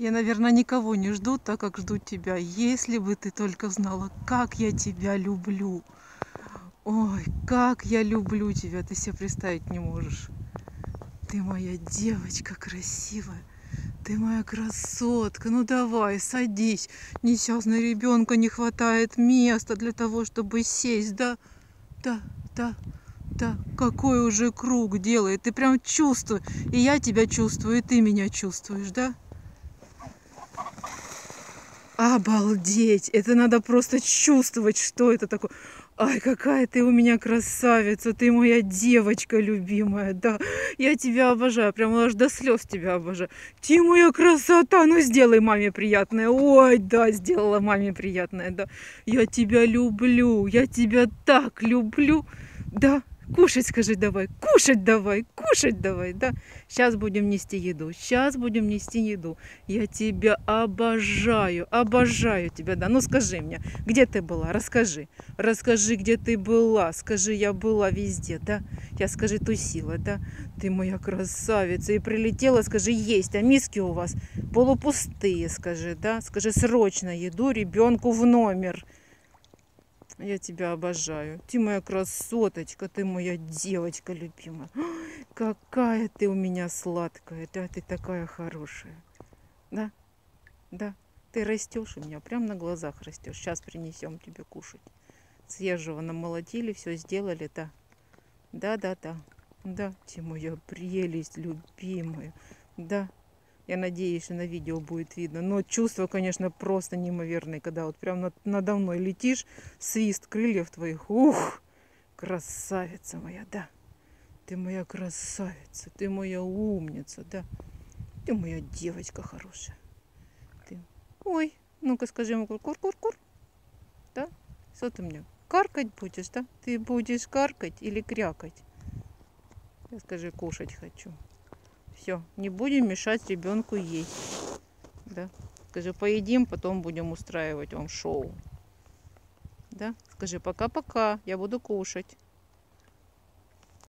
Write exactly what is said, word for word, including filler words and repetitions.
Я, наверное, никого не жду, так как жду тебя. Если бы ты только знала, как я тебя люблю. Ой, как я люблю тебя, ты себе представить не можешь. Ты моя девочка красивая. Ты моя красотка. Ну давай, садись. Несчастного ребенка не хватает места для того, чтобы сесть. Да, да, да. Да, какой уже круг делает. Ты прям чувствуешь. И я тебя чувствую, и ты меня чувствуешь, да? Обалдеть! Это надо просто чувствовать, что это такое. Ай, какая ты у меня красавица. Ты моя девочка любимая, да. Я тебя обожаю. Прям аж до слез тебя обожаю. Ты моя красота. Ну, сделай маме приятное. Ой, да, сделала маме приятное, да. Я тебя люблю. Я тебя так люблю. Да. Кушать, скажи, давай, кушать давай, кушать давай, да. Сейчас будем нести еду, сейчас будем нести еду. Я тебя обожаю, обожаю тебя, да. Ну скажи мне, где ты была, расскажи. Расскажи, где ты была, скажи, я была везде, да. Я, скажи, тусила, да. Ты моя красавица. И прилетела, скажи, есть, а миски у вас полупустые, скажи, да. Скажи, срочно еду ребенку в номер. Я тебя обожаю. Ты моя красоточка, ты моя девочка любимая. Ой, какая ты у меня сладкая, да, ты такая хорошая. Да, да, ты растешь у меня, прям на глазах растешь. Сейчас принесем тебе кушать. Свежего намолотили, все сделали, да. Да, да, да, да, ты моя прелесть любимая, да. Я надеюсь, что на видео будет видно. Но чувства, конечно, просто неимоверные, когда вот прям над, надо мной летишь, свист крыльев твоих. Ух, красавица моя, да. Ты моя красавица, ты моя умница, да. Ты моя девочка хорошая. Ты... Ой, ну-ка скажи ему кур-кур-кур-кур. Да? Что ты мне, каркать будешь, да? Ты будешь каркать или крякать? Я скажи, кушать хочу. Все, не будем мешать ребенку есть. Да? Скажи, поедим, потом будем устраивать вам шоу. Да? Скажи, пока-пока, я буду кушать.